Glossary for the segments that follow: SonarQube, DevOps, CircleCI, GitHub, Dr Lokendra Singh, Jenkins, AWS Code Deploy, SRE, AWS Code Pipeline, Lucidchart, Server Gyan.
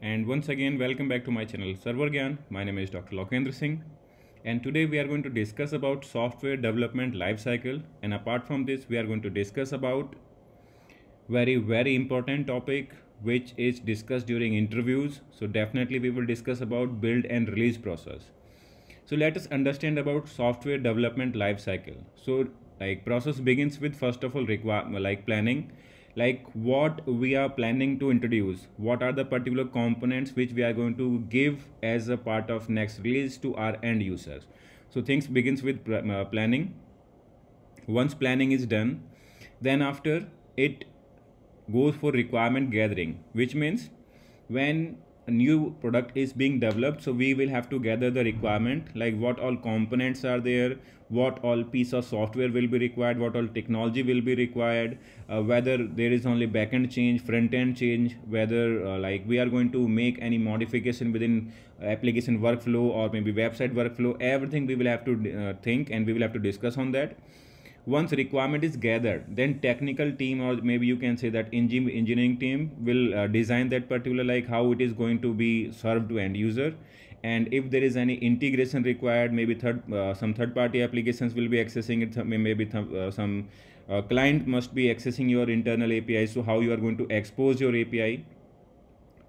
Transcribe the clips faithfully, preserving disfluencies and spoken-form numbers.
And once again, welcome back to my channel Server Gyan. My name is Dr Lokendra Singh, and today we are going to discuss about software development lifecycle. And apart from this, we are going to discuss about very very important topic which is discussed during interviews. So definitely we will discuss about build and release process. So let us understand about software development lifecycle. So like process begins with first of all require like planning, like what we are planning to introduce, what are the particular components which we are going to give as a part of next release to our end users. So things begins with planning. Once planning is done, then after it goes for requirement gathering, which means when a new product is being developed, so we will have to gather the requirement, like what all components are there, what all piece of software will be required, what all technology will be required, uh, whether there is only backend change, front end change, whether uh, like we are going to make any modification within application workflow or maybe website workflow. Everything we will have to uh, think and we will have to discuss on that. Once requirement is gathered, then technical team, or maybe you can say that engineering team, will uh, design that particular, like how it is going to be served to end user, and if there is any integration required, maybe third uh, some third party applications will be accessing it, maybe th uh, some uh, client must be accessing your internal A P I, so how you are going to expose your A P I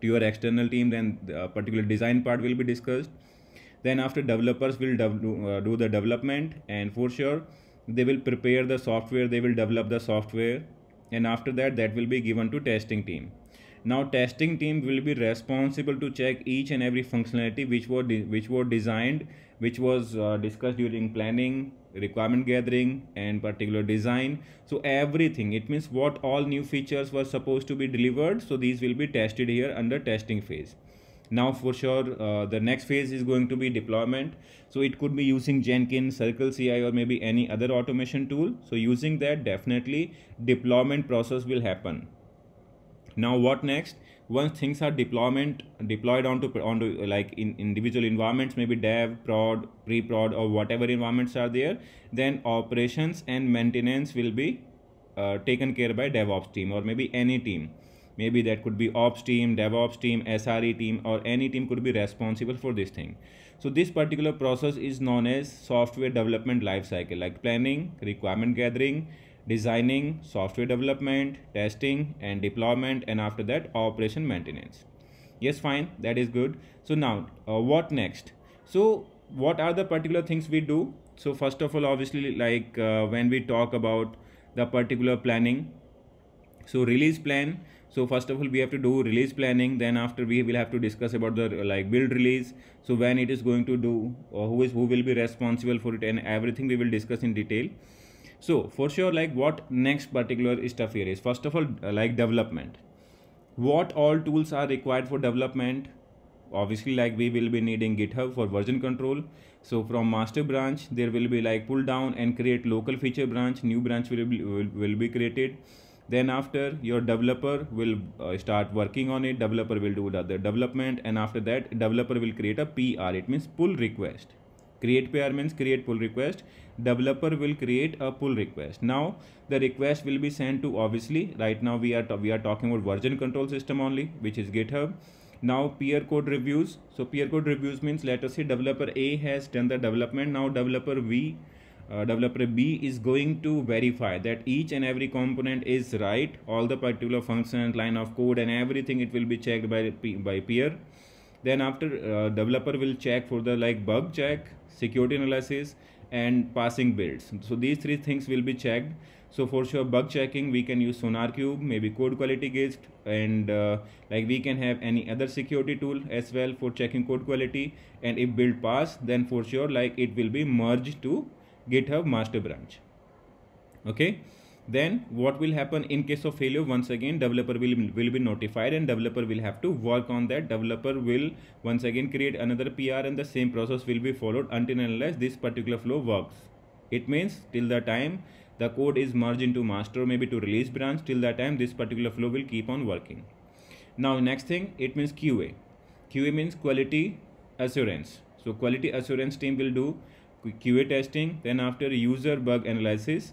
to your external team, then the particular design part will be discussed. Then after, developers will do, uh, do the development, and for sure they will prepare the software, they will develop the software, and after that that will be given to testing team. Now testing team will be responsible to check each and every functionality which were which were designed, which was uh, discussed during planning, requirement gathering, and particular design. So everything, it means what all new features were supposed to be delivered, so these will be tested here under testing phase. Now for sure uh, the next phase is going to be deployment. So it could be using Jenkins, CircleCI, or maybe any other automation tool. So using that, definitely deployment process will happen. Now what next? Once things are deployment deployed onto onto like in individual environments, maybe dev, prod, pre-prod, or whatever environments are there, then operations and maintenance will be uh, taken care by DevOps team, or maybe any team. Maybe that could be ops team, DevOps team, S R E team, or any team could be responsible for this thing. So this particular process is known as software development lifecycle, like planning, requirement gathering, designing, software development, testing, and deployment, and after that operation maintenance. Yes, fine, that is good. So now uh, what next? So what are the particular things we do? So first of all, obviously, like uh, when we talk about the particular planning, so release plan. So first of all, we have to do release planning. Then after, we will have to discuss about the like build release. So when it is going to do, or who is who will be responsible for it, and everything we will discuss in detail. So for sure, like what next particular stuff here is, first of all, like development. What all tools are required for development? Obviously, like we will be needing GitHub for version control. So from master branch, there will be like pull down and create local feature branch. New branch will be, will, will be created. Then after, your developer will uh, start working on it. Developer will do the development, and after that developer will create a P R. It means pull request. Create P R means create pull request. Developer will create a pull request. Now the request will be sent to, obviously, right now we are we are talking about version control system only, which is GitHub. Now peer code reviews. So peer code reviews means, let us say developer A has done the development. Now developer V Uh, developer B is going to verify that each and every component is right, all the particular function, line of code, and everything. It will be checked by by peer. Then after, uh, developer will check for the like bug check, security analysis, and passing builds. So these three things will be checked. So for sure, bug checking, we can use SonarQube, maybe code quality gist, and uh, like we can have any other security tool as well for checking code quality. And if build pass, then for sure, like it will be merged to GitHub master branch. Okay, then what will happen in case of failure? Once again, developer will, will be notified, and developer will have to work on that. Developer will once again create another P R, and the same process will be followed until and unless this particular flow works. It means till the time the code is merged into master, maybe to release branch, till that time this particular flow will keep on working. Now next thing, it means Q A. Q A means quality assurance. So quality assurance team will do Q A testing, then after user bug analysis,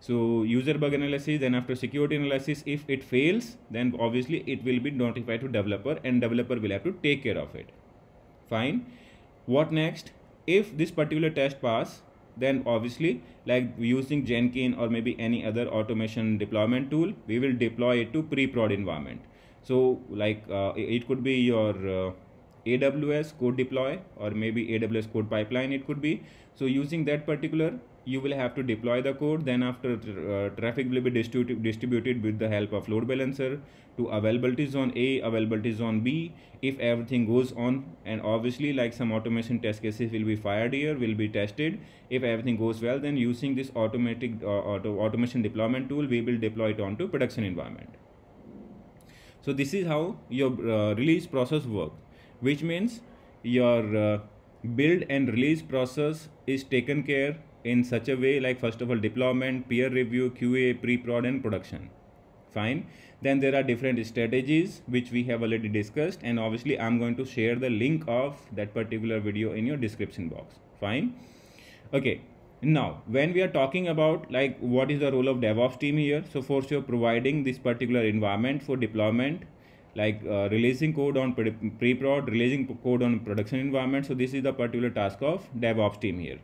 So user bug analysis, then after security analysis, if it fails, then obviously it will be notified to developer and developer will have to take care of it. Fine. What next? If this particular test pass, then obviously like using Jenkins or maybe any other automation deployment tool, we will deploy it to pre-prod environment. So like uh, it could be your uh, A W S Code Deploy or maybe A W S Code Pipeline it could be. So using that particular, you will have to deploy the code. Then after uh, traffic will be distributed distributed with the help of load balancer to availability zone A, availability zone B, if everything goes on. And obviously like some automation test cases will be fired here, will be tested. If everything goes well, then using this automatic uh, auto, automation deployment tool, we will deploy it onto production environment. So this is how your uh, release process works, which means your uh, build and release process is taken care in such a way, like first of all deployment, peer review, Q A, pre-prod and production. Fine. Then there are different strategies which we have already discussed, and obviously I'm going to share the link of that particular video in your description box. Fine. Okay. Now when we are talking about like what is the role of DevOps team here, so for sure providing this particular environment for deployment, like uh, releasing code on pre-prod, releasing code on production environment. So this is the particular task of DevOps team here.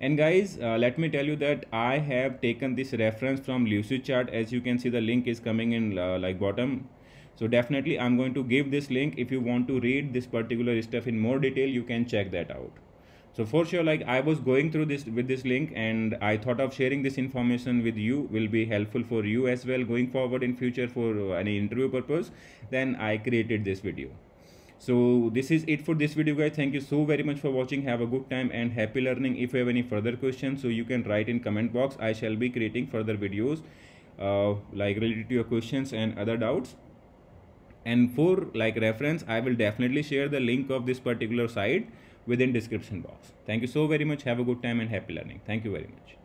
And guys, uh, let me tell you that I have taken this reference from Lucidchart. As you can see, the link is coming in uh, like bottom. So definitely I'm going to give this link. If you want to read this particular stuff in more detail, you can check that out. So for sure, like I was going through this with this link and I thought of sharing this information with you, will be helpful for you as well going forward in future for any interview purpose. Then I created this video. So this is it for this video guys. Thank you so very much for watching. Have a good time and happy learning. If you have any further questions, so you can write in comment box. I shall be creating further videos uh, like related to your questions and other doubts. And for like reference, I will definitely share the link of this particular site within description box. Thank you so very much. Have a good time and happy learning. Thank you very much.